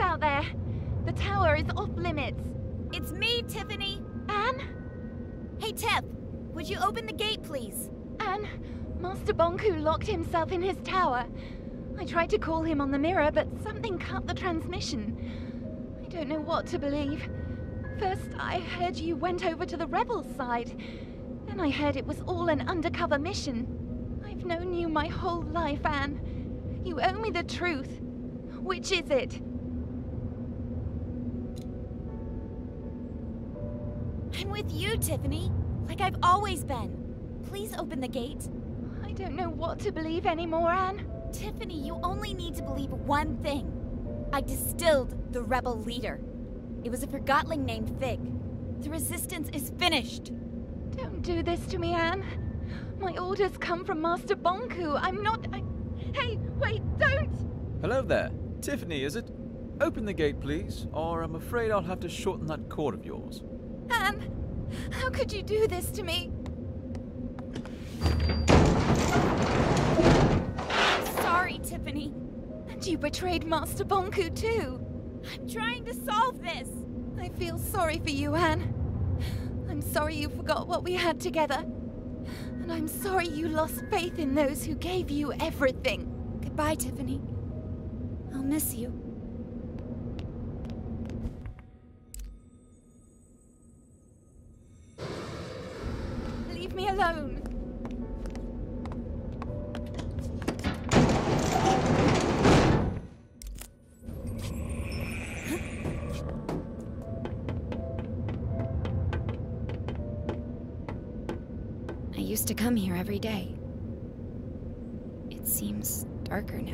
Out there. The tower is off limits. It's me, Tiffany. Anne? Hey, Tiff. Would you open the gate, please? Anne, Master Bonku locked himself in his tower. I tried to call him on the mirror, but something cut the transmission. I don't know what to believe. First, I heard you went over to the rebel side. Then I heard it was all an undercover mission. I've known you my whole life, Anne. You owe me the truth. Which is it? I'm with you, Tiffany, like I've always been. Please open the gate. I don't know what to believe anymore, Anne. Tiffany, you only need to believe one thing. I distilled the rebel leader. It was a Forgotling named Fig. The resistance is finished. Don't do this to me, Anne. My orders come from Master Bonku. Hey, wait, don't! Hello there. Tiffany, is it? Open the gate, please, or I'm afraid I'll have to shorten that cord of yours. Anne, how could you do this to me? I'm sorry, Tiffany. And you betrayed Master Bonku, too. I'm trying to solve this. I feel sorry for you, Anne. I'm sorry you forgot what we had together. And I'm sorry you lost faith in those who gave you everything. Goodbye, Tiffany. I'll miss you. Leave me alone. I used to come here every day. It seems darker now.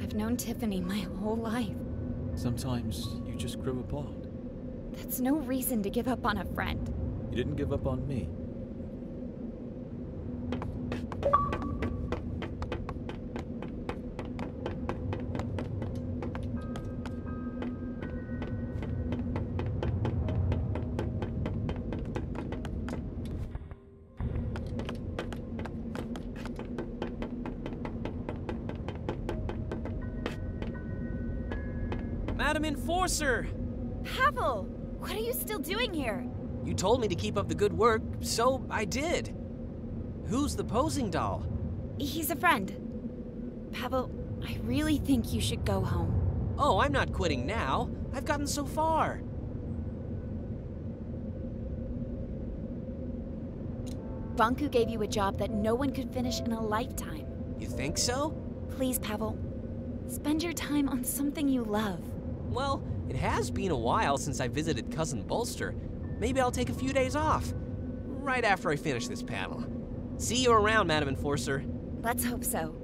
I've known Tiffany my whole life. Sometimes you just grow apart. That's no reason to give up on a friend. You didn't give up on me. Madam Enforcer! Pavel! What are you still doing here? You told me to keep up the good work, so I did. Who's the posing doll? He's a friend. Pavel, I really think you should go home. Oh, I'm not quitting now. I've gotten so far. Bonku gave you a job that no one could finish in a lifetime. You think so? Please, Pavel. Spend your time on something you love. Well, it has been a while since I visited Cousin Bolster. Maybe I'll take a few days off, right after I finish this panel. See you around, Madam Enforcer. Let's hope so.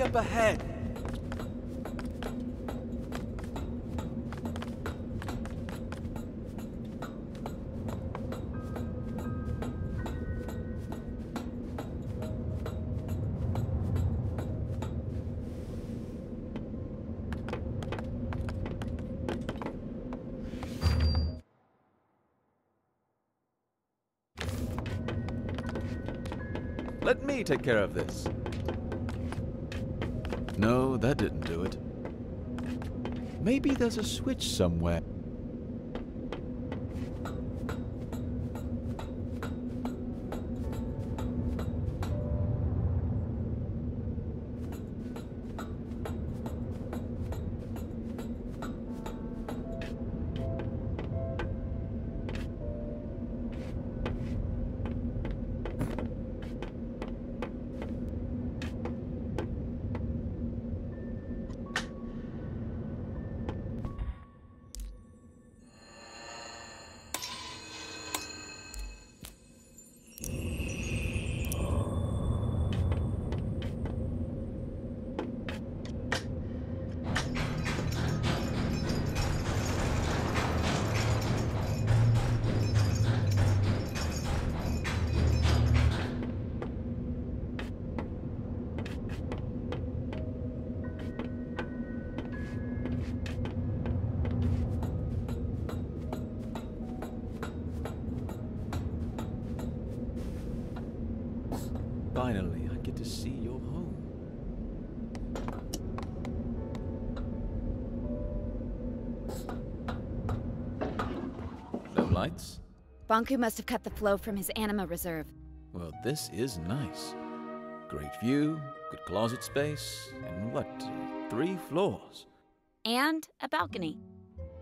Up ahead. Let me take care of this. No, that didn't do it. Maybe there's a switch somewhere. Finally, I get to see your home. No lights? Bonku must have cut the flow from his anima reserve. Well, this is nice. Great view, good closet space, and what, 3 floors? And a balcony.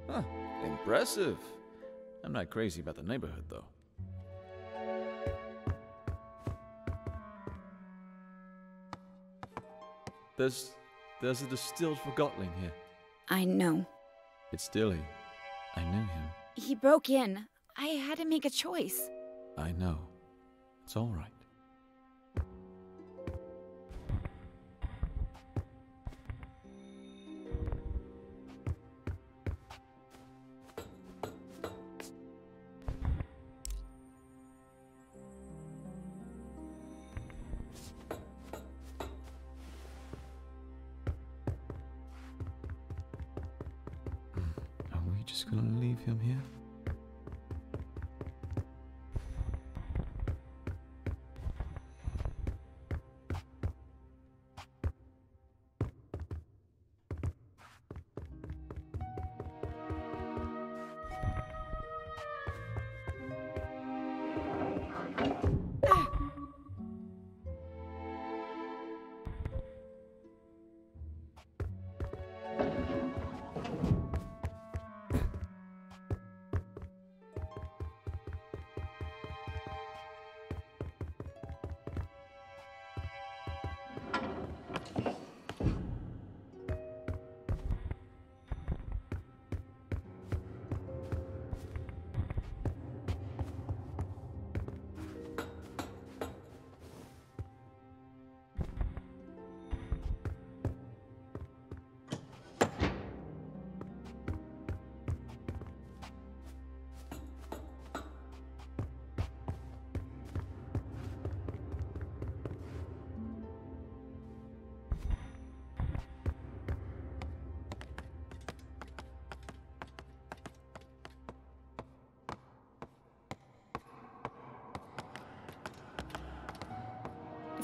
Huh, impressive. I'm not crazy about the neighborhood, though. There's a distilled Forgotling here. I know. It's Dilly. I knew him. He broke in. I had to make a choice. I know. It's all right. Just gonna leave him here.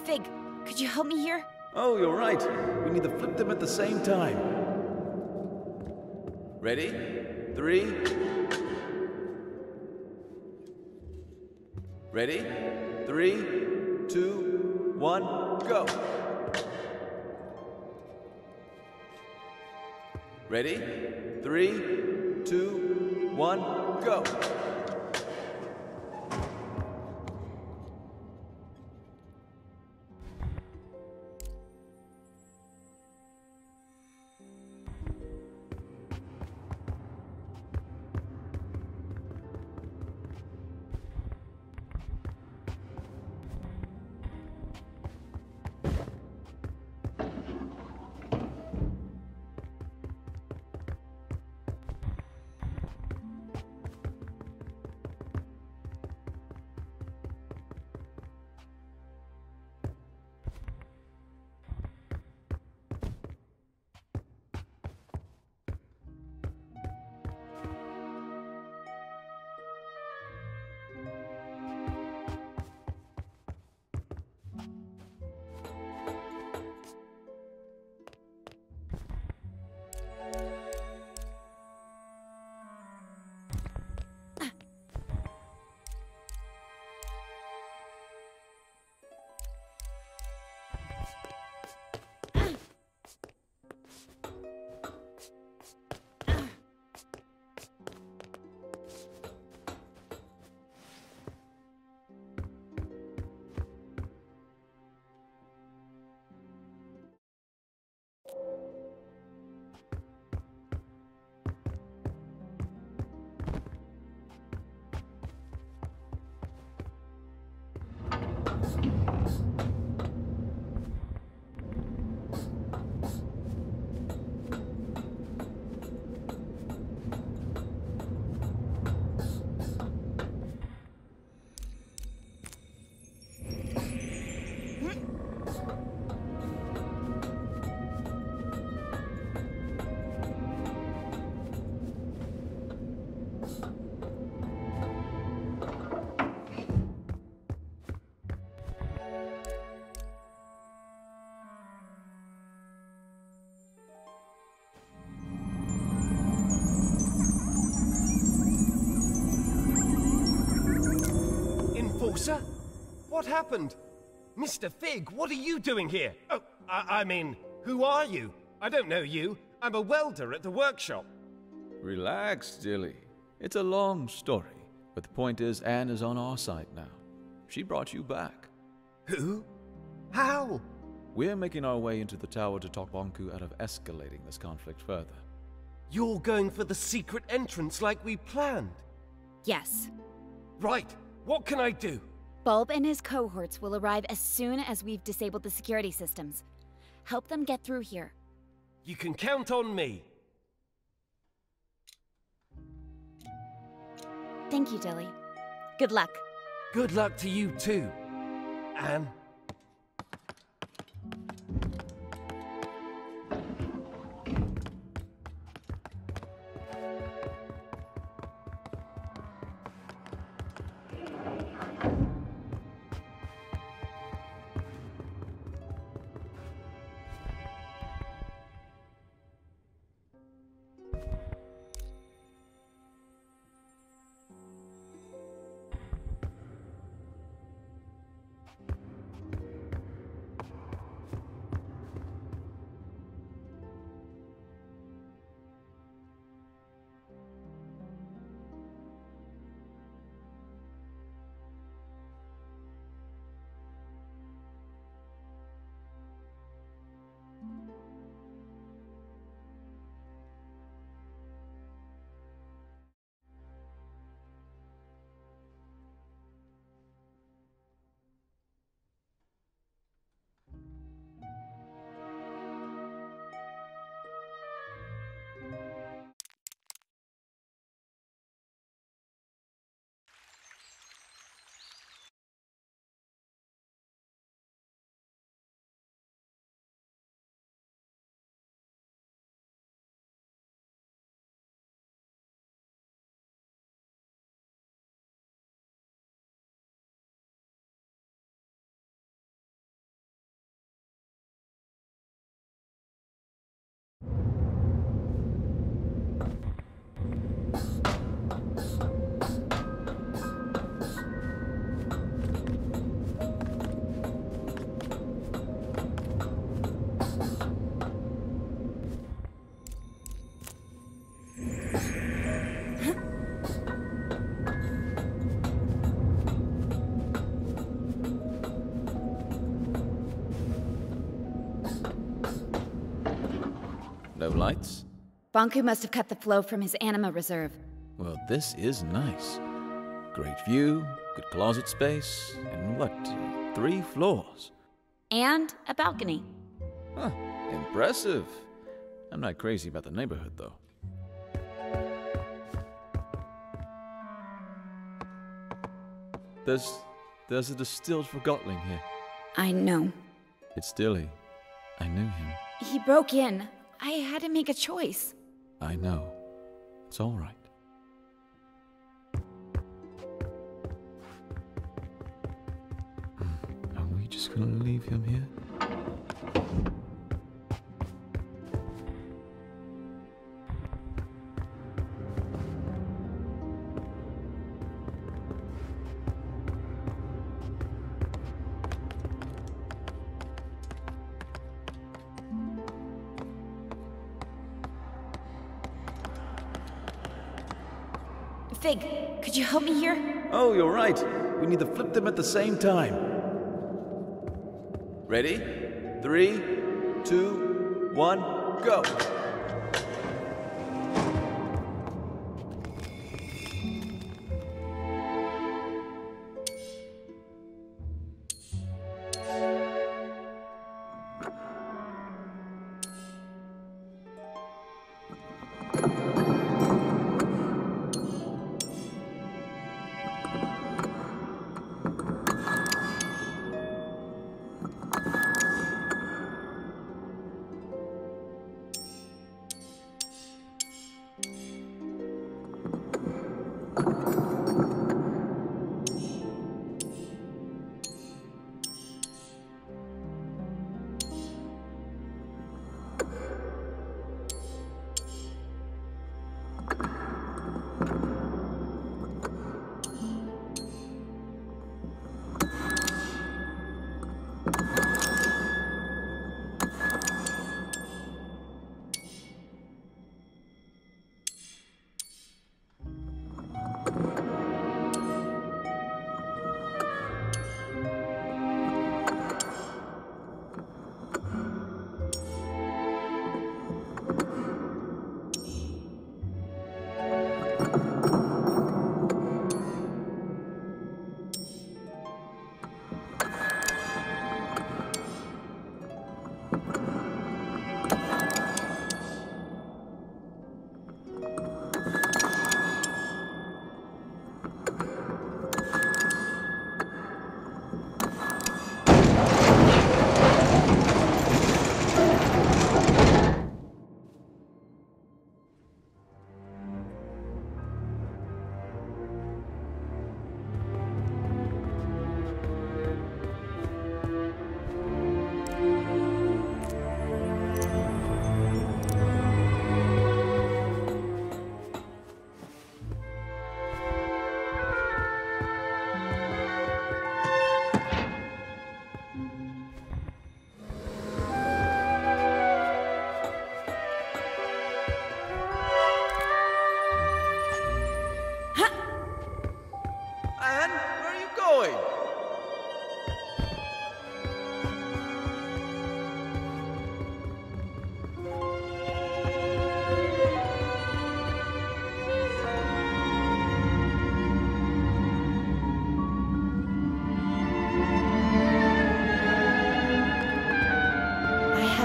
Fig, could you help me here? Oh, you're right. We need to flip them at the same time. Ready? 3. Ready? 3, 2, 1, go. Ready? 3, 2, 1, go. Sir? What happened? Mr. Fig, what are you doing here? Oh, I mean, who are you? I don't know you. I'm a welder at the workshop. Relax, Dilly. It's a long story, but the point is Anne is on our side now. She brought you back. Who? How? We're making our way into the tower to talk Bonku out of escalating this conflict further. You're going for the secret entrance like we planned? Yes. Right. What can I do? Bulb and his cohorts will arrive as soon as we've disabled the security systems. Help them get through here. You can count on me. Thank you, Dilly. Good luck. Good luck to you too, Anne. Lights? Bonku must have cut the flow from his anima reserve. Well, this is nice. Great view, good closet space, and what, 3 floors? And a balcony. Huh, impressive. I'm not crazy about the neighborhood, though. There's a distilled Forgotling here. I know. It's Dilly. I knew him. He broke in. I had to make a choice. I know. It's all right. Are we just gonna leave him here? Fig, could you help me here? Oh, you're right. We need to flip them at the same time. Ready? 3, 2, 1, go!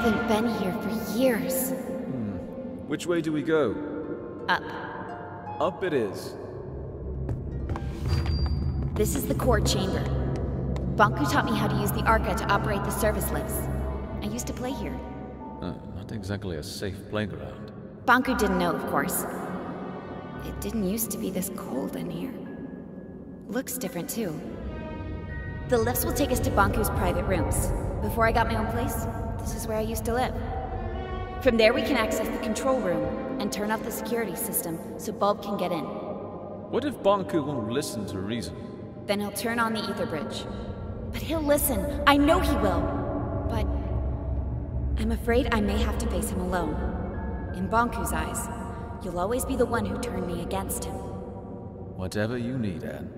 haven't been here for years. Which way do we go? Up. Up it is. This is the core chamber. Bonku taught me how to use the Arca to operate the service lifts. I used to play here. Not exactly a safe playground. Bonku didn't know, of course. It didn't used to be this cold in here. Looks different, too. The lifts will take us to Bonku's private rooms. Before I got my own place, this is where I used to live. From there, we can access the control room and turn off the security system so Bulb can get in. What if Bonku won't listen to reason? Then he'll turn on the Aether Bridge. But he'll listen. I know he will. But I'm afraid I may have to face him alone. In Bonku's eyes, you'll always be the one who turned me against him. Whatever you need, Anne.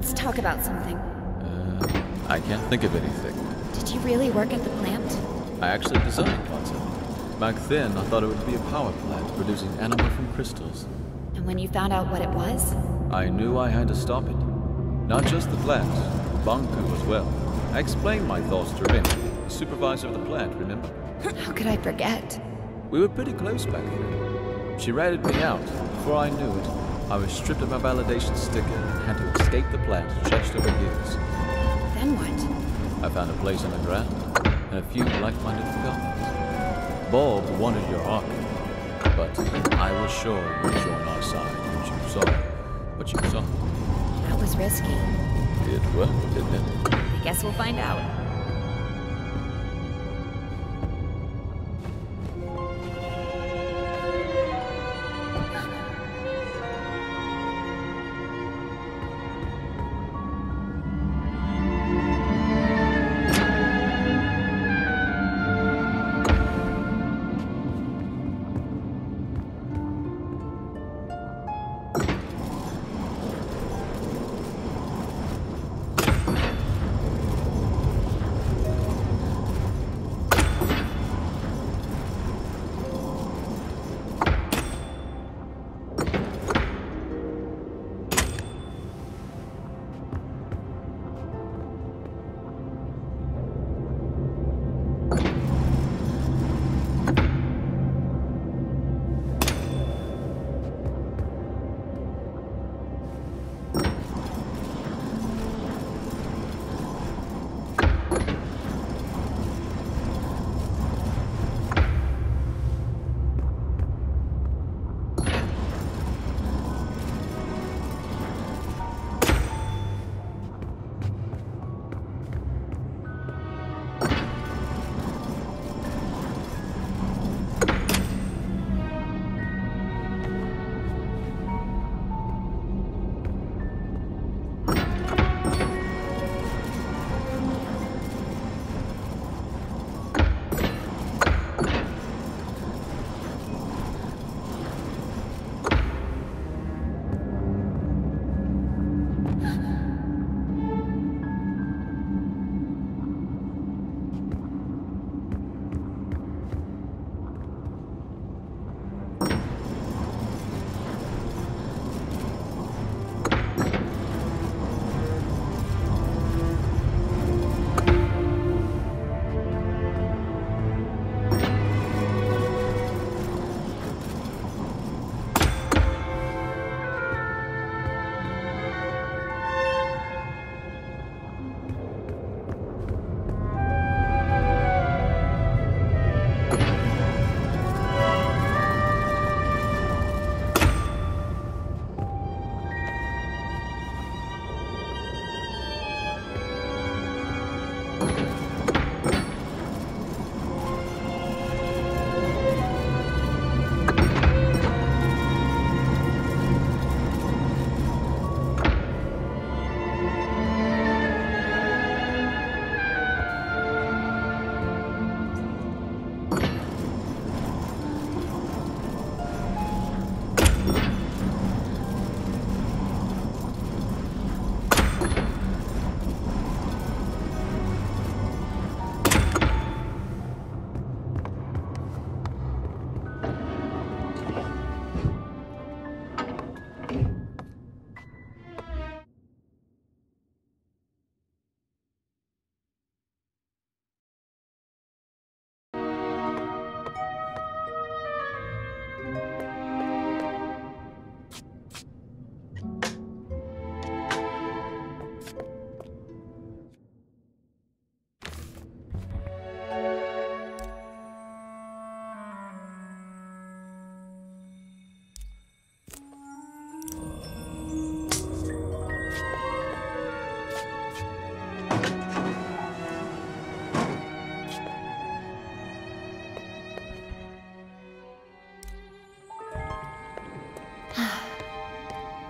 Let's talk about something. I can't think of anything. Did you really work at the plant? I actually designed parts of it. Back then, I thought it would be a power plant producing anima from crystals. And when you found out what it was? I knew I had to stop it. Not just the plant, Bonku as well. I explained my thoughts to him, the supervisor of the plant, remember? How could I forget? We were pretty close back then. She ratted me out. Before I knew it, I was stripped of my validation sticker and had to escape the plant just over years. Then what? I found a place underground, and a few like-minded fellows. Bulb wanted your Arca, but I was sure you would join our side when you saw what you saw. That was risky. It worked, didn't it? I guess we'll find out.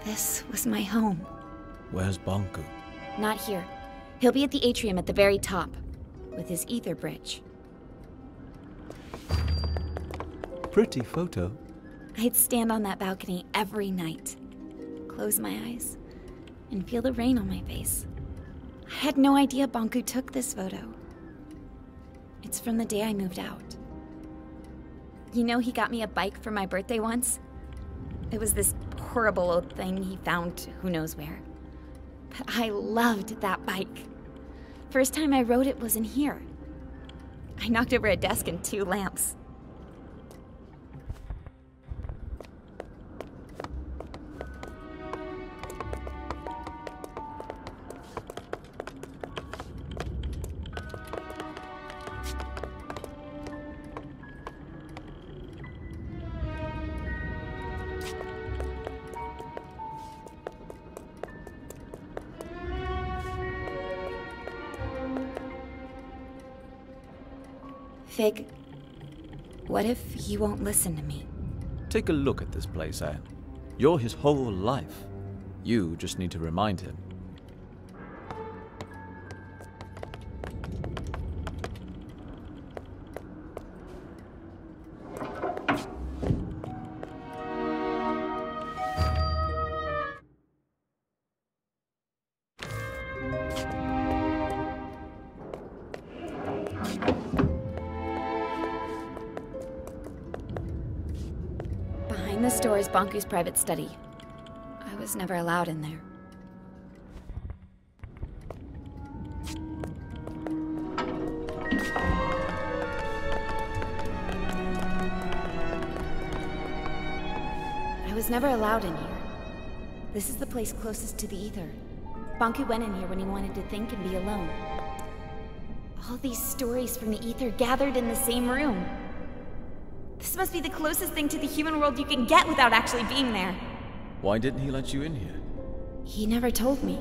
This was my home. Where's Bonku? Not here. He'll be at the atrium at the very top, with his Aether Bridge. Pretty photo. I'd stand on that balcony every night. Close my eyes, and feel the rain on my face. I had no idea Bonku took this photo. It's from the day I moved out. You know, he got me a bike for my birthday once. It was this horrible old thing he found who knows where. But I loved that bike. First time I rode it was in here. I knocked over a desk and 2 lamps. Fig, what if he won't listen to me? Take a look at this place, Anne. You're his whole life. You just need to remind him. Bonku's private study. I was never allowed in there. I was never allowed in here. This is the place closest to the ether. Bonku went in here when he wanted to think and be alone. All these stories from the ether gathered in the same room. This must be the closest thing to the human world you can get without actually being there. Why didn't he let you in here? He never told me.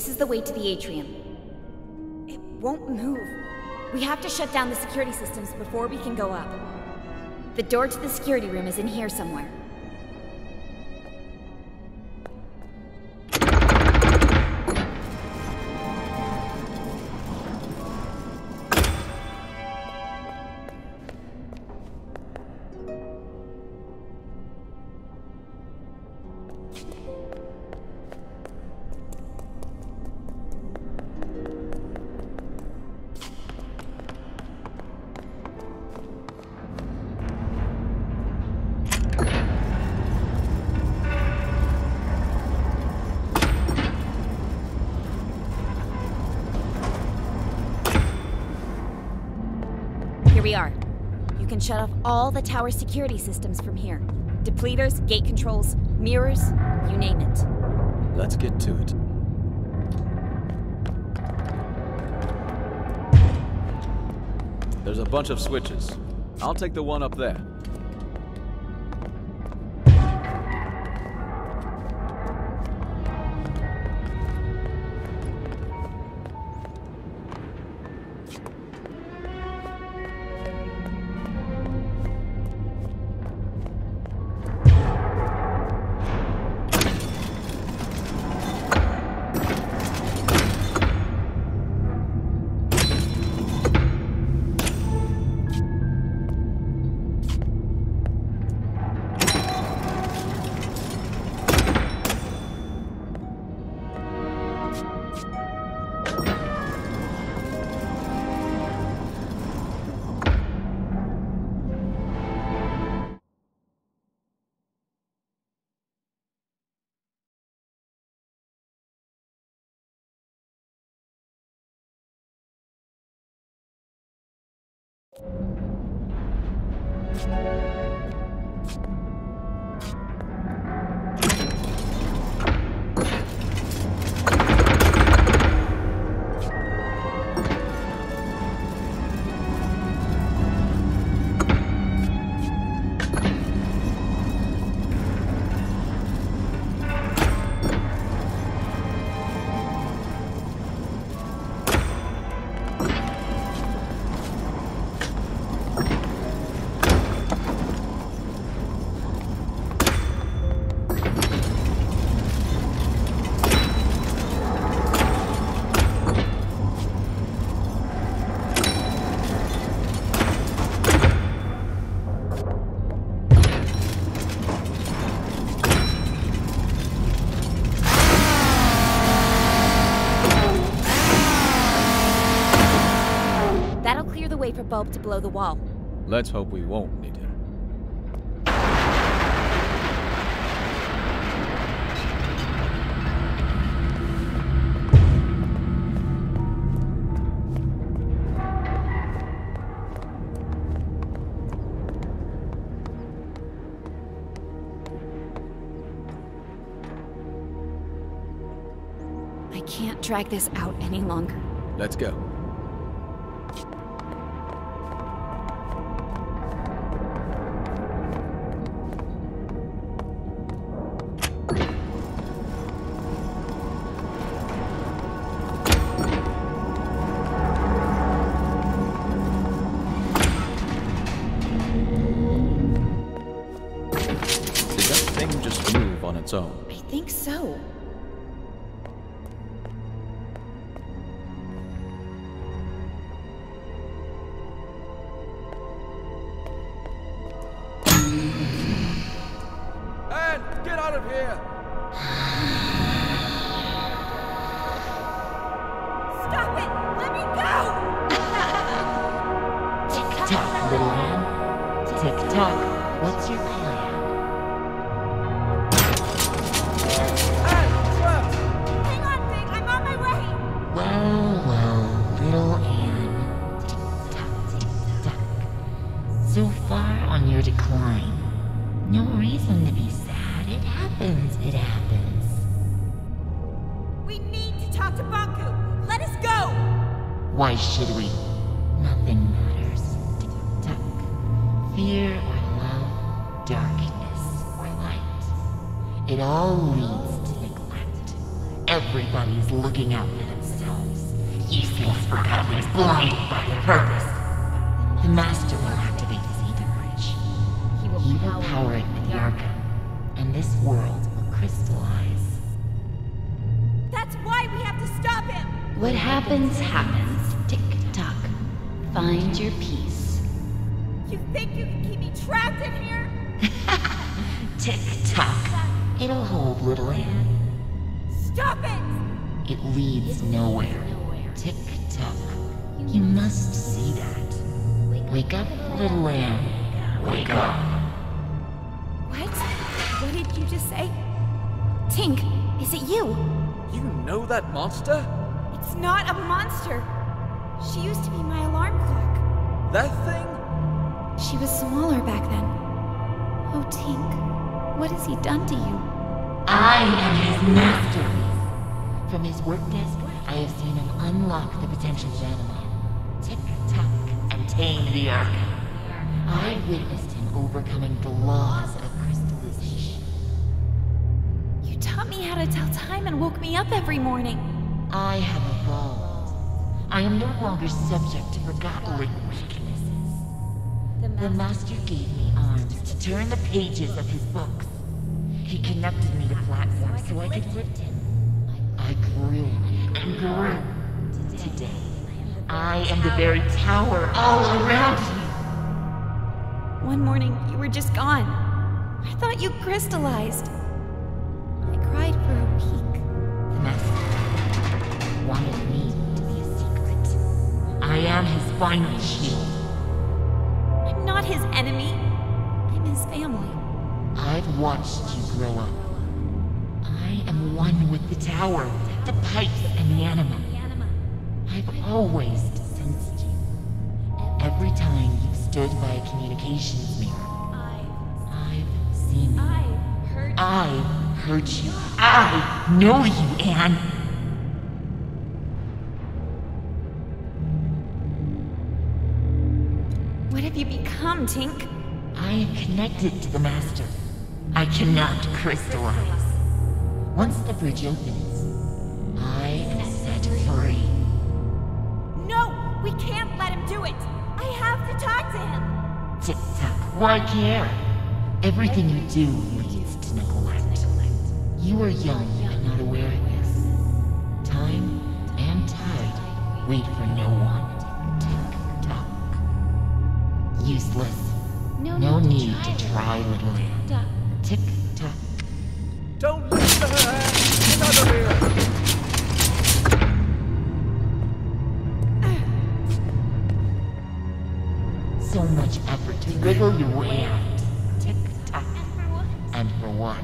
This is the way to the atrium. It won't move. We have to shut down the security systems before we can go up. The door to the security room is in here somewhere. Shut off all the tower security systems from here. Depleters, gate controls, mirrors, you name it. Let's get to it. There's a bunch of switches. I'll take the one up there. For Bulb to blow the wall. Let's hope we won't need her. I can't drag this out any longer. Let's go. Everybody's looking out for themselves. Useless Forgotlings, blind by their purpose. The Master will activate his Aether Bridge. He will power it with the Arca, and this world will crystallize. That's why we have to stop him! What happens, happens. Tick-tock. Find your peace. You think you can keep me trapped in here? Tick-tock. It'll hold, little Anne. Stop it! It leads nowhere. Tick-tock. You must see that. Wake up, little lamb. Wake up. What? What did you just say? Tink, is it you? You know that monster? It's not a monster. She used to be my alarm clock. That thing? She was smaller back then. Oh, Tink, what has he done to you? I am his masterpiece. From his work desk, I have seen him unlock the potential of anima. Tick-tock, and tame the Arca. I witnessed him overcoming the laws of crystallization. You taught me how to tell time and woke me up every morning. I have evolved. I am no longer subject to Forgotlings weaknesses. The Master gave me arms to turn the pages of his books. He connected me to platforms so I could lift him. I grew and grew. Today, I am the very tower all around you. One morning, you were just gone. I thought you crystallized. I cried for a peek. The Master wanted me to be a secret. I am his final shield. I'm not his enemy. I'm his family. I've watched you grow up. I am one with the tower, the pipes, and the anima. I've always sensed you. Every time you've stood by a communications mirror, I've seen you. I've heard you. I know you, Anne. What have you become, Tink? I am connected to the Master. I cannot crystallize. Once the bridge opens, I am set free. No! We can't let him do it! I have to talk to him! Tick-tock, why care? Everything you do leads to neglect. You are young and not aware of this. Time and tide wait for no one. Tick-tock. Useless. No need to try, little Anne. Tick-tock. Don't listen to her! Get out of here! So much effort to wiggle your way out. Tick-tock. And for what?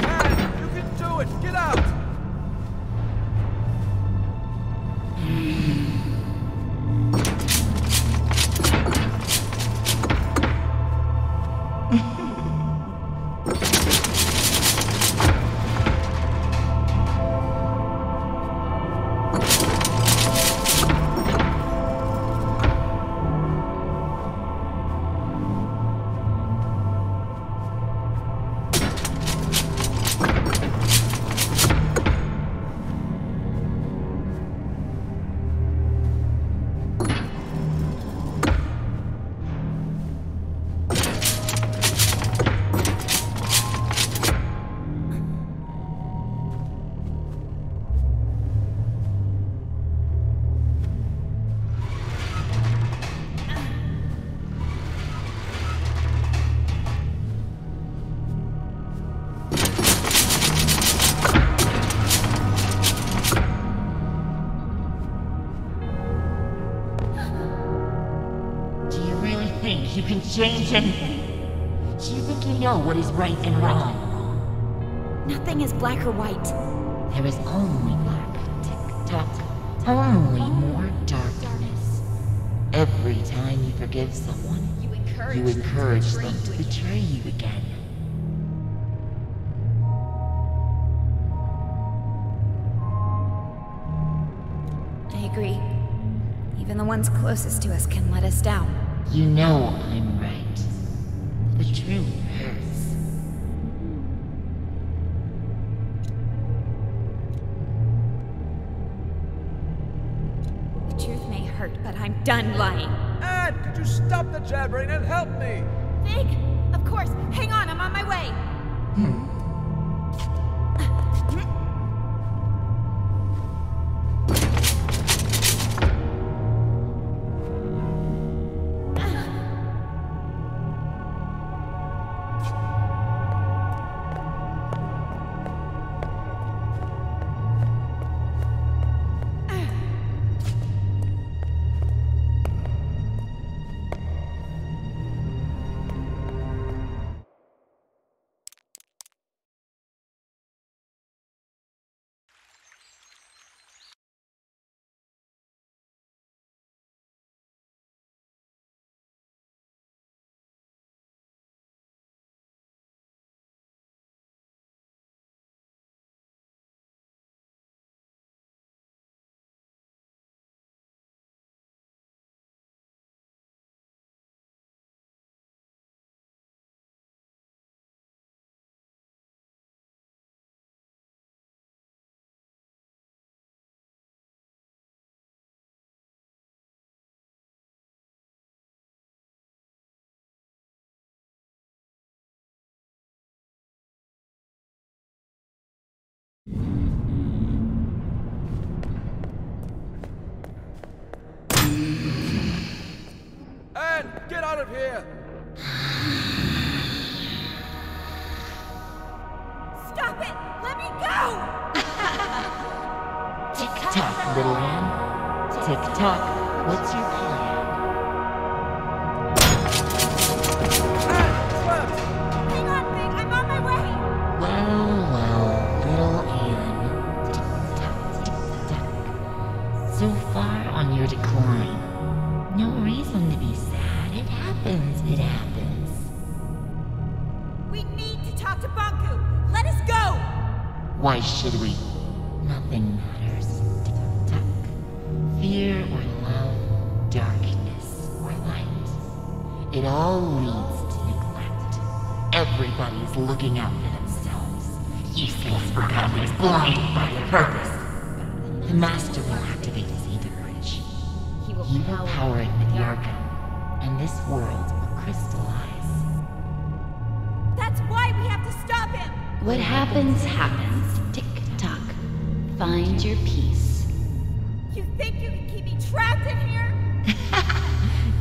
Anne, you can do it! Get out! You can change anything. Do you think you know what is right and wrong? Nothing is black or white. There is only black. Tick-tock. Only more darkness. Every time you forgive someone, you encourage them to betray you again. I agree. Even the ones closest to us can let us down. You know I'm right. The truth hurts. hurt, but I'm done lying. Ad, could you stop the jabbering and help me? Fig, of course. Hang on, I'm on my way. Get out of here! Stop it! Let me go! Tick-tock, little man. Tick-tock, what's your plan? Hang on, Vic, I'm on my way! Well, little Anne. Tick-tock, tick-tock. So far on your decline. No reason to be sad. It happens. It happens. We need to talk to Bonku. Let us go! Why should we? Nothing matters. Tick-tock. Fear or love, darkness or light. It all leads to neglect. Everybody's looking out for themselves. Useless Forgotlings, blind by their purpose. The Master will activate his Aether Bridge. You will power it with the Arca, and this world will crystallize. That's why we have to stop him! What happens, happens. Tick-tock. Find your peace. You think you can keep me trapped in here?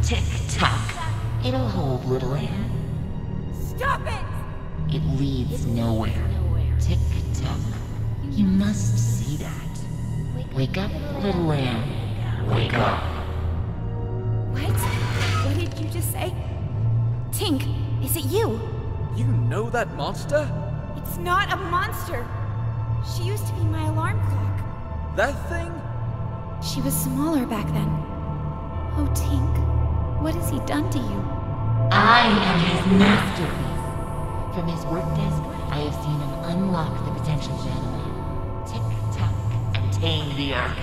Tick-tock. It'll hold, little Anne. Stop it! It leads nowhere. Tick-tock. You must see that. Wake up, little Anne. Wake up. What did you just say? Tink, is it you? You know that monster? It's not a monster. She used to be my alarm clock. That thing? She was smaller back then. Oh, Tink, what has he done to you? I am his masterpiece. From his work desk, I have seen him unlock the potential of anima. Tick-tock, and tame the Arca.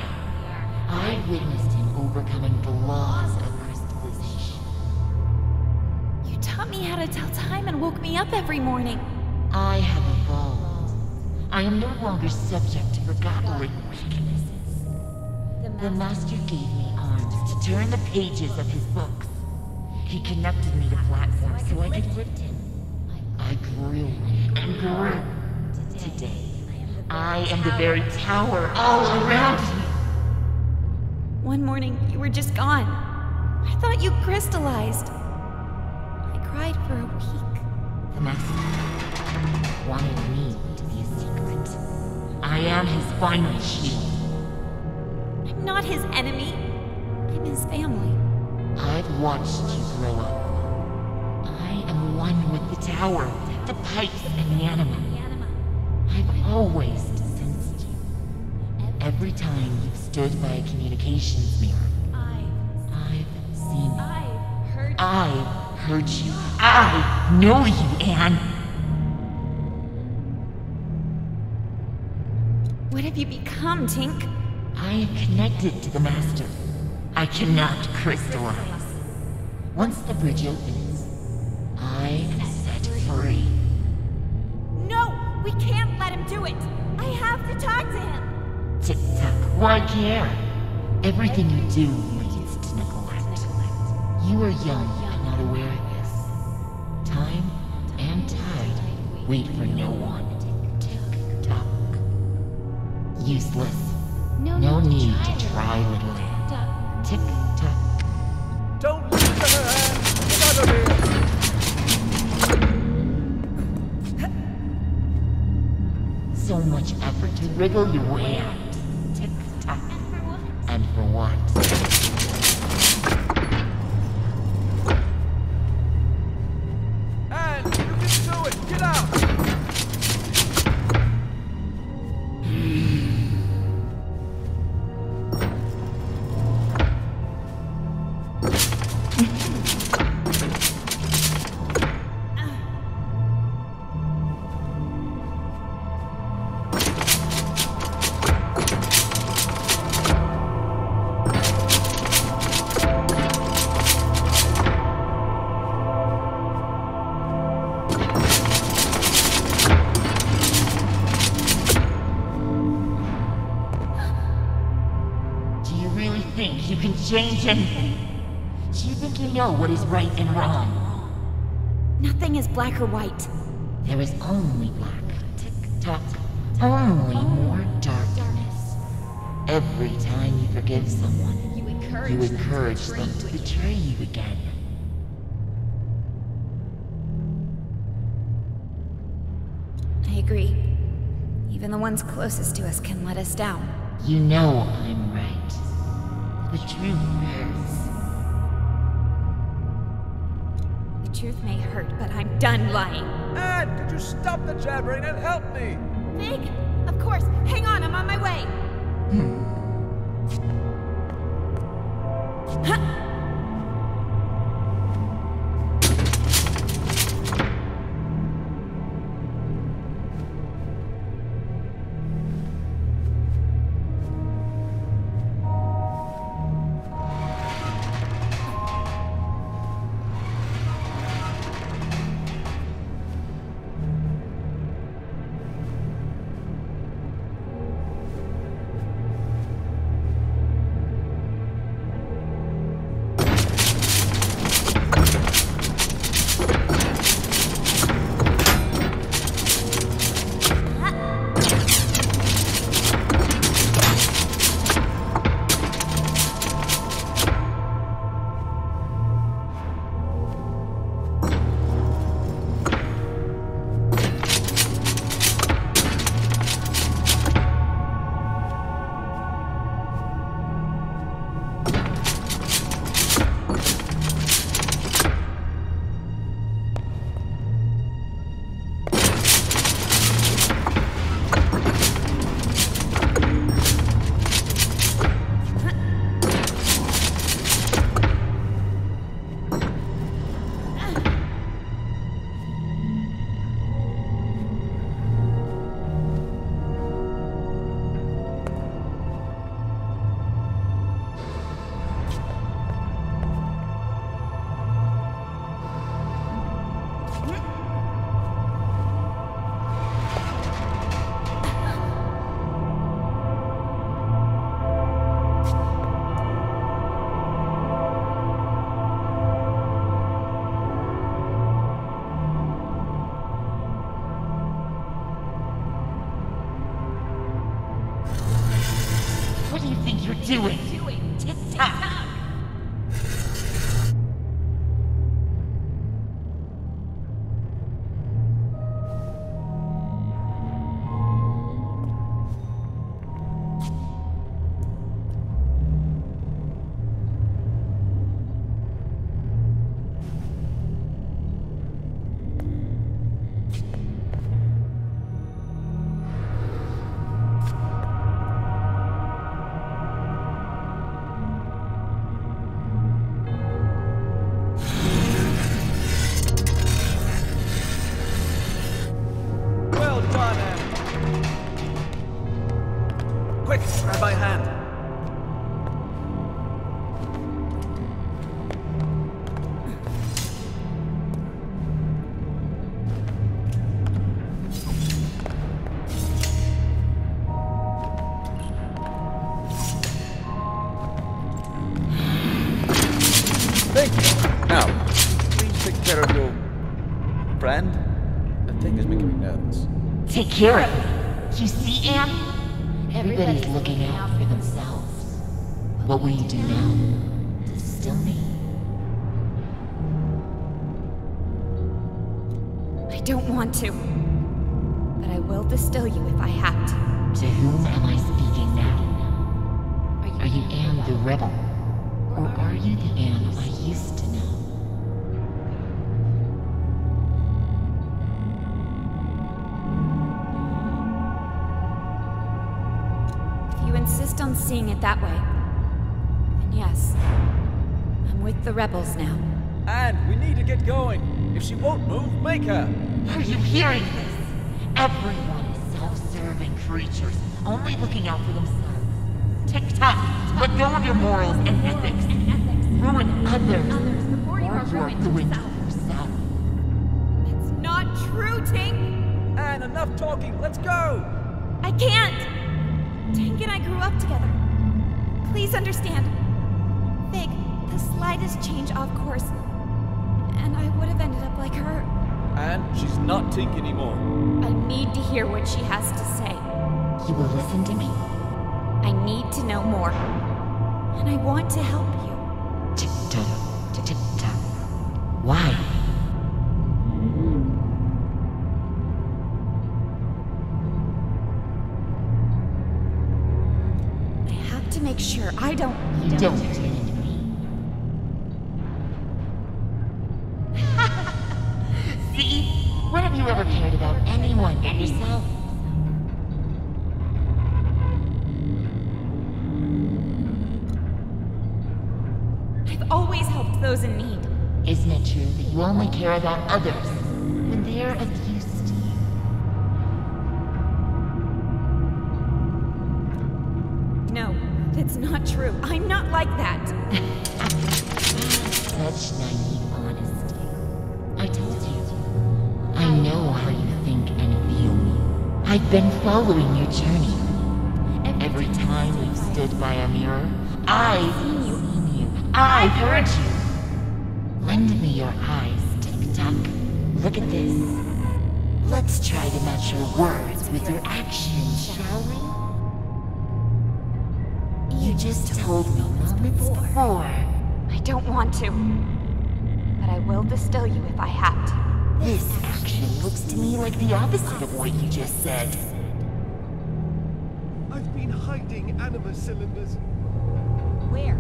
I witnessed him overcoming the laws of crystallization. You taught me how to tell time and woke me up every morning. I have evolved. I am no longer subject to Forgotlings' weaknesses. The Master gave me arms to turn the pages of his books. He connected me to platforms so I could lift him. I grew and grew. Today, I am the very tower all around me. One morning, you were just gone. I thought you crystallized. I cried for a week. The Master wanted me to be a secret. I am his final shield. I'm not his enemy. I'm his family. I've watched you grow up. I am one with the tower, the pipes, and the anima. I've always sensed you. Every time you've stood by a communications mirror. I've seen you. I've heard you. I know you, Anne. What have you become, Tink? I am connected to the Master. I cannot crystallize. Once the bridge opens, I am set free. No! We can't let him do it! I have to talk to him! Tick-tock, why care? Everything you do leads You are young and not aware of this. Time and tide wait for no one. Tick-tock. Useless. No need to try, little. Tick-tock. Don't lose the hand. Get out of here. So much effort to wriggle your way out. Tick tock. And for what? And you can do it! Get out! Change anything. Do you think you know what is right and wrong? Nothing is black or white. There is only black. Tick tock. Only more darkness. Every time you forgive someone, you encourage them to betray you again. I agree. Even the ones closest to us can let us down. You know I'm right. The truth may hurt, but I'm done lying. Anne, could you stop the jabbering and help me? Fig, of course. Hang on, I'm on my way. Huh. Doing tick-tock. Thank you. Take care of it. You see, Anne? Everybody's looking out for themselves. What will you do now? Distill me? I don't want to. But I will distill you if I have to. To whom am I speaking now? Are you Anne the Rebel? Or are you the Anne I used to know? Insist on seeing it that way. And yes, I'm with the rebels now. Anne, we need to get going. If she won't move, make her. Are you hearing this? Everyone is self-serving creatures, only looking out for themselves. Tick-tock, but no on your morals and ethics. Ruin others before you are ruined yourself. It's not true, Tink. Anne, enough talking. Let's go. I can't. Tink and I grew up together. Please understand. Fig, the slightest change off course, and I would have ended up like her. And she's not Tink anymore. I need to hear what she has to say. You will listen to me? I need to know more. And I want to help you. Tick-tock, tick-tock. Why? Make sure I don't. You don't need me. See? When have you ever cared about anyone but yourself? I've always helped those in need. Isn't it true that you only care about others when they're of use to you? It's not true. I'm not like that. Such naive honesty. I told you. I know how you think and feel. I've been following your journey. Every time you've stood by a mirror, I've seen you. I've heard you. Lend me your eyes, Tick-tock. Look at this. Let's try to match your words with your actions, shall we? You just told me moments before. I don't want to. But I will distill you if I have to. This action looks to me like the opposite of what you just said. I've been hiding anima cylinders. Where?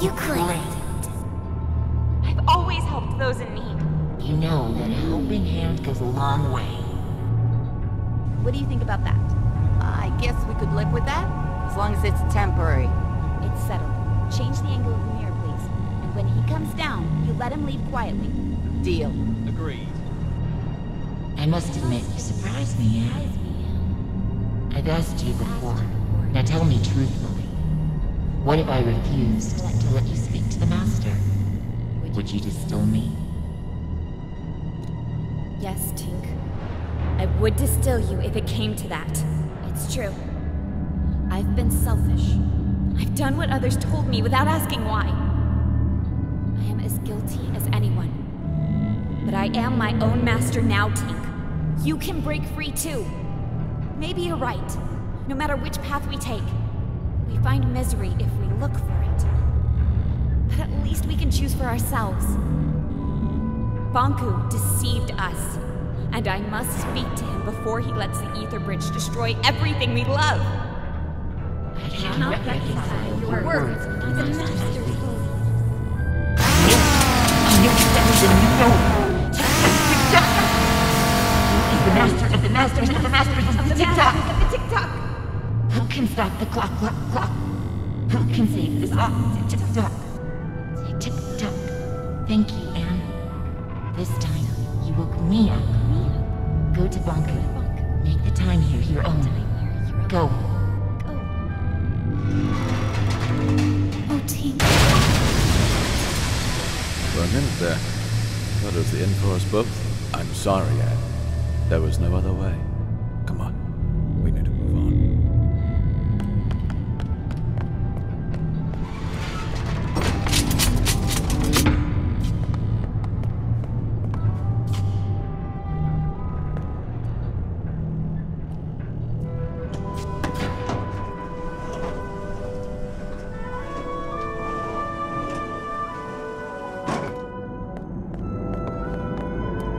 You claimed. Always help those in need. You know that a helping hand goes a long way. What do you think about that? I guess we could live with that, as long as it's temporary. It's settled. Change the angle of the mirror, please. And when he comes down, you let him leave quietly. Deal. Agreed. I must admit, you surprised me, Anne. I've asked you before. Now tell me truthfully. What if I refused to let you speak to the Master? Would you distill me? Yes, Tink. I would distill you if it came to that. It's true. I've been selfish. I've done what others told me without asking why. I am as guilty as anyone. But I am my own master now, Tink. You can break free too. Maybe you're right. No matter which path we take, we find misery if we look for it. But at least we can choose for ourselves. Bonku deceived us, and I must speak to him before he lets the Aether Bridge destroy everything we love. I cannot reconcile your words with the Master's voice. The Master of the Tick-Tock! Who can stop the clock? Who can save this Tick-Tock? Tick-tock. Thank you, Anne. This time, you woke me up. Go to Bonku. Make the time here your own. Go. Oh, Tink. For a minute there, I thought it was the end for us both. I'm sorry, Anne. There was no other way. Come on. We need to move on.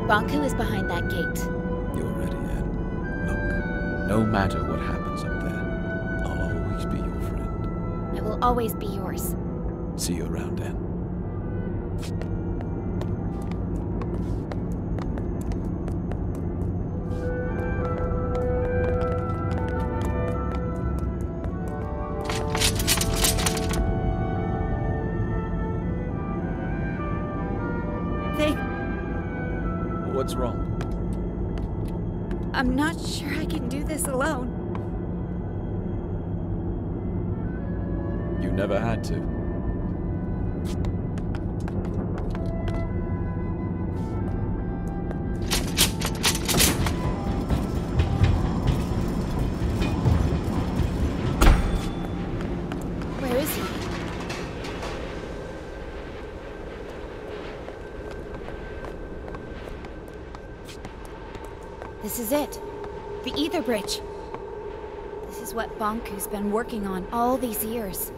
Bonku is behind that gate. You're ready, Anne. Look, no matter what happens up there, I'll always be your friend. I will always be yours. See you around, Anne. What's wrong? I'm not sure I can do this alone. You never had to. Where is he? This is it. The Aether Bridge. This is what Bonku's been working on all these years.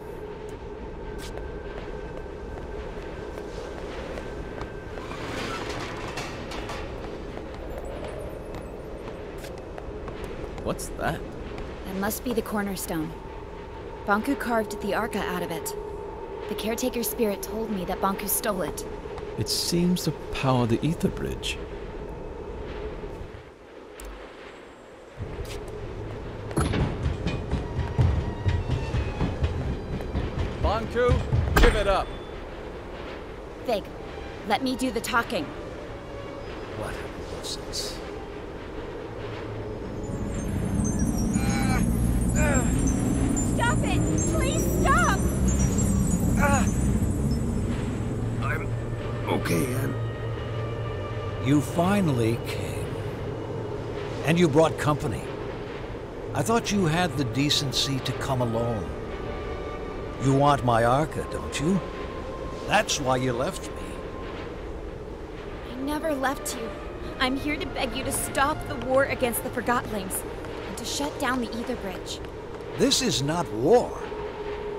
What's that? That must be the cornerstone. Bonku carved the Arca out of it. The caretaker's spirit told me that Bonku stole it. It seems to power the Aether Bridge. Bonku, give it up. Fig, let me do the talking. What a nuisance. Stop it! Please stop! I'm okay, Anne. You finally came. And you brought company. I thought you had the decency to come alone. You want my Arca, don't you? That's why you left me. I never left you. I'm here to beg you to stop the war against the Forgotlings and to shut down the Aether Bridge. This is not war.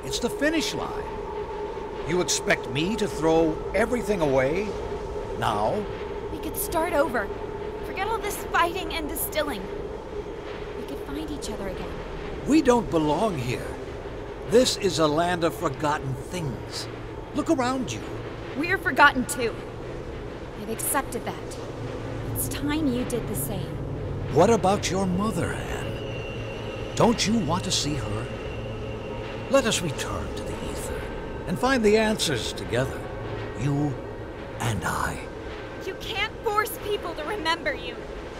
It's the finish line. You expect me to throw everything away? Now? We could start over. Forget all this fighting and distilling. We could find each other again. We don't belong here. This is a land of forgotten things. Look around you. We're forgotten too. I've accepted that. It's time you did the same. What about your mother, Anne? Don't you want to see her? Let us return to the Aether and find the answers together. You and I. You can't force people to remember you.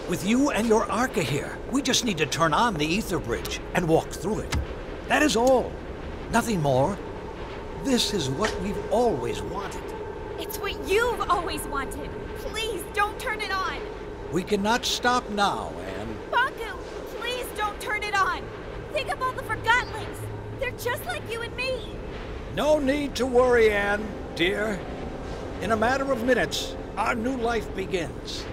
With you and your Arca here, we just need to turn on the Aether Bridge and walk through it. That is all. Nothing more. This is what we've always wanted. It's what you've always wanted. Please don't turn it on. We cannot stop now, Anne. Bonku, please don't turn it on. Think of all the Forgotlings. They're just like you and me. No need to worry, Anne, dear. In a matter of minutes, our new life begins.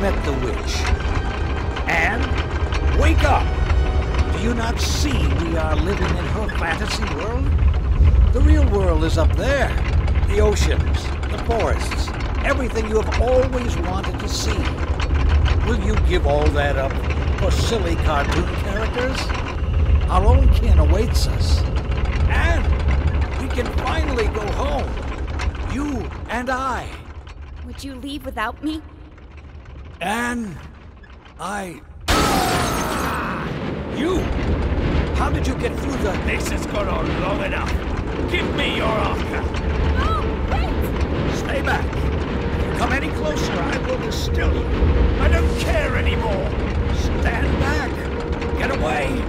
Met the witch. Anne, wake up! Do you not see we are living in her fantasy world? The real world is up there. The oceans, the forests, everything you have always wanted to see. Will you give all that up for silly cartoon characters? Our own kin awaits us. Anne, we can finally go home. You and I. Would you leave without me? Anne, You! How did you get through that? This has gone on long enough. Give me your Arca. No, wait! Stay back. come any closer, I will distill you. I don't care anymore. Stand back. Get away.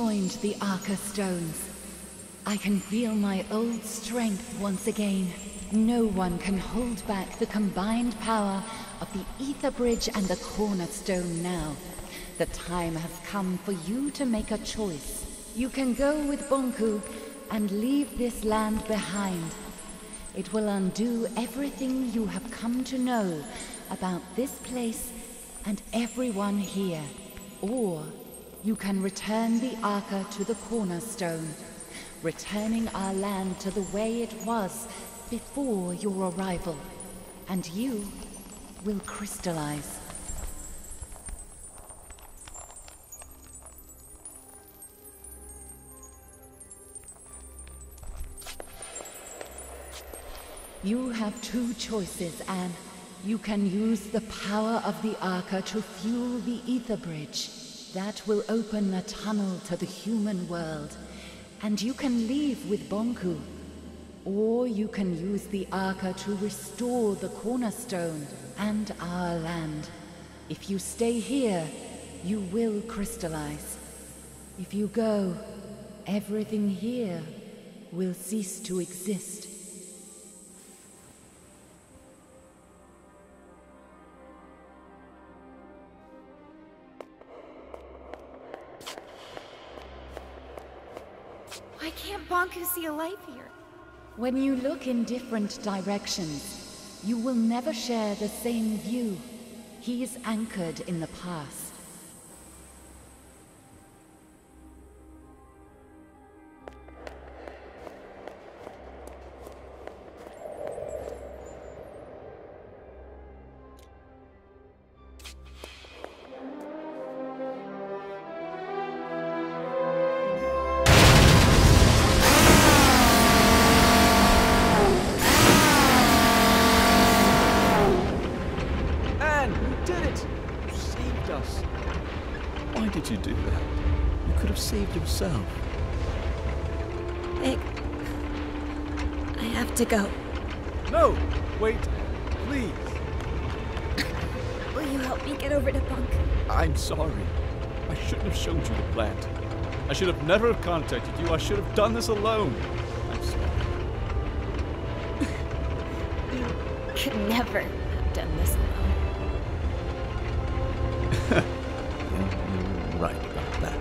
Joined the Arca stones. I can feel my old strength once again. No one can hold back the combined power of the Aether Bridge and the Cornerstone now. The time has come for you to make a choice. You can go with Bonku and leave this land behind. It will undo everything you have come to know about this place and everyone here. Or you can return the Arca to the Cornerstone, returning our land to the way it was before your arrival, and you will crystallize. You have two choices, Anne. You can use the power of the Arca to fuel the Aether Bridge. That will open a tunnel to the human world, and you can leave with Bonku. Or you can use the Arca to restore the Cornerstone and our land. If you stay here, you will crystallize. If you go, everything here will cease to exist. Bonku see a life here. When you look in different directions, you will never share the same view. He is anchored in the past. So, Vic, I have to go. No! Wait, please. Will you help me get over to Bunk? I'm sorry. I shouldn't have shown you the plant. I should have never contacted you. I should have done this alone. I'm sorry. You could never have done this alone. You're right about that.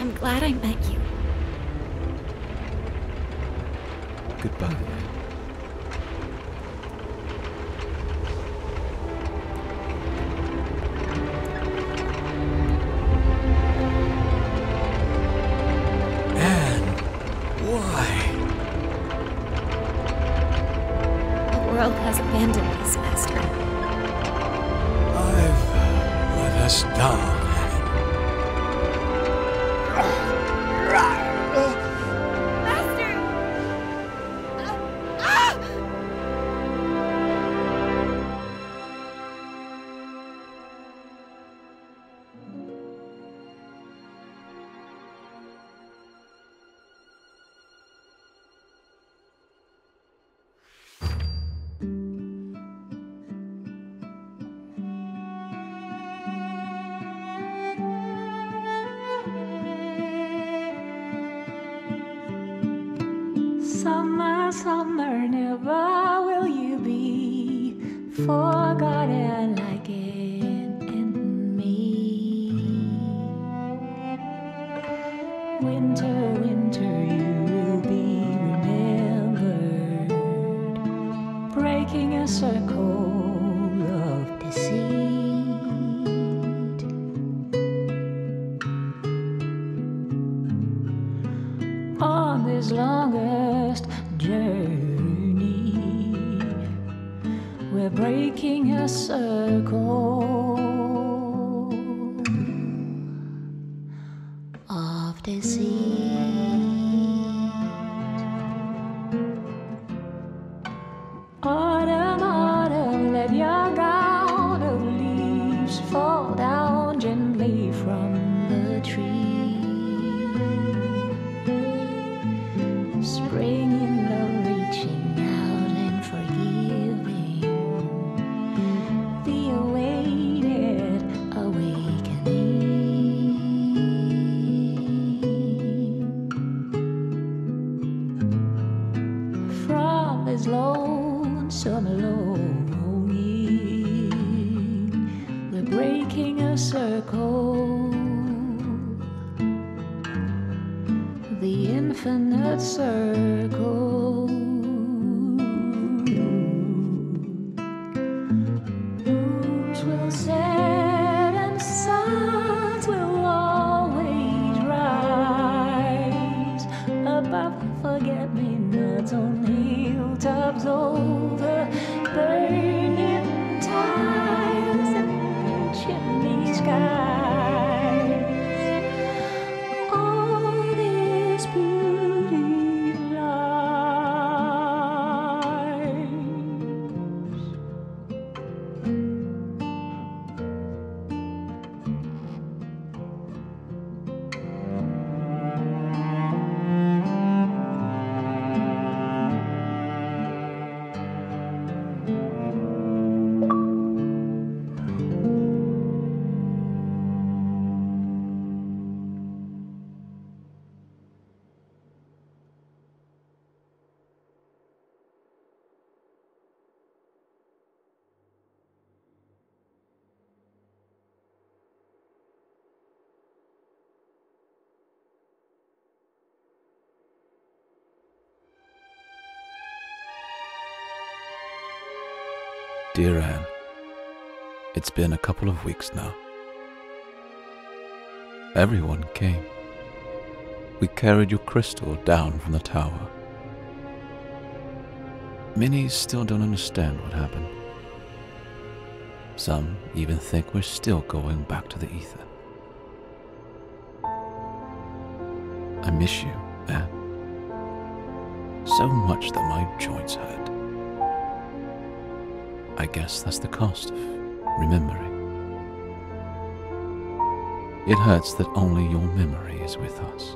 I'm glad I met you. Goodbye. Anne, why? The world has abandoned us, Master. I've let us down. summer, summer, never will you be forgotten like it and me. Winter, winter, you will be remembered, breaking a circle of deceit. On this longest journey, we're breaking a circle of disease. Autumn, autumn, let your gown of leaves fall down gently from the tree. Spring in love, reaching out and forgiving the awaited awakening. From his lonesome longing, we're breaking a circle. The infinite circle. Moons will set and suns will always rise above forget-me-nots on hilltops over burning tides and chimney skies. Dear Anne, it's been a couple of weeks now. Everyone came. We carried your crystal down from the tower. Many still don't understand what happened. Some even think we're still going back to the ether. I miss you, Anne. So much that my joints hurt. I guess that's the cost of remembering. It hurts that only your memory is with us.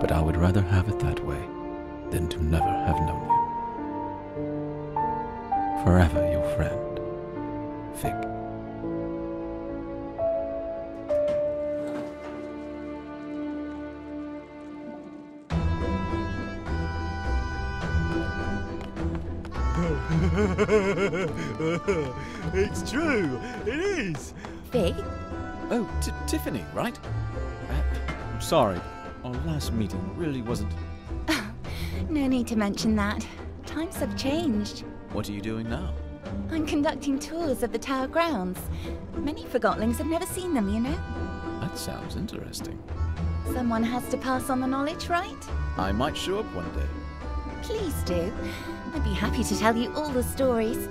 But I would rather have it that way than to never have known you. Forever your friend, Vic. It's true, it is! Fig? Oh, Tiffany, right? I'm sorry, our last meeting really wasn't... Oh, no need to mention that. Times have changed. What are you doing now? I'm conducting tours of the tower grounds. Many Forgotlings have never seen them, you know. That sounds interesting. Someone has to pass on the knowledge, right? I might show up one day. Please do. I'd be happy to tell you all the stories.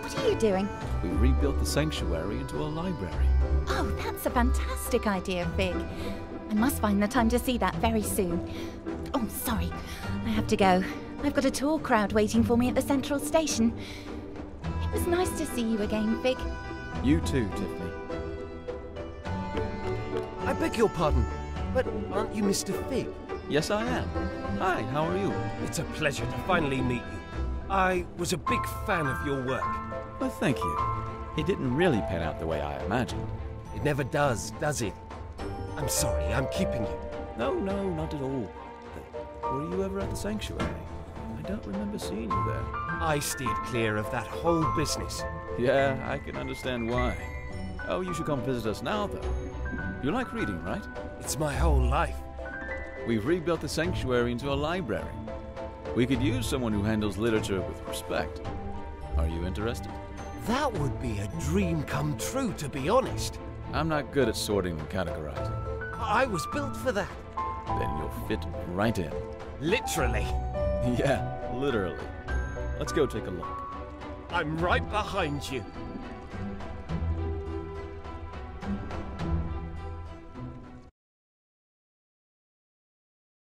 What are you doing? We rebuilt the sanctuary into a library. Oh, that's a fantastic idea, Fig. I must find the time to see that very soon. Oh, sorry. I have to go. I've got a tour crowd waiting for me at the central station. It was nice to see you again, Fig. You too, Tiffany. I beg your pardon, but aren't you Mr. Fig? Yes, I am. Hi, how are you? It's a pleasure to finally meet you. I was a big fan of your work. Well, thank you. It didn't really pan out the way I imagined. It never does it? I'm sorry, I'm keeping you. No, not at all. Were you ever at the sanctuary? I don't remember seeing you there. I steered clear of that whole business. Yeah, I can understand why. Oh, you should come visit us now, though. You like reading, right? It's my whole life. We've rebuilt the sanctuary into a library. We could use someone who handles literature with respect. Are you interested? That would be a dream come true, to be honest. I'm not good at sorting and categorizing. I was built for that. Then you'll fit right in. Literally. Yeah, literally. Let's go take a look. I'm right behind you.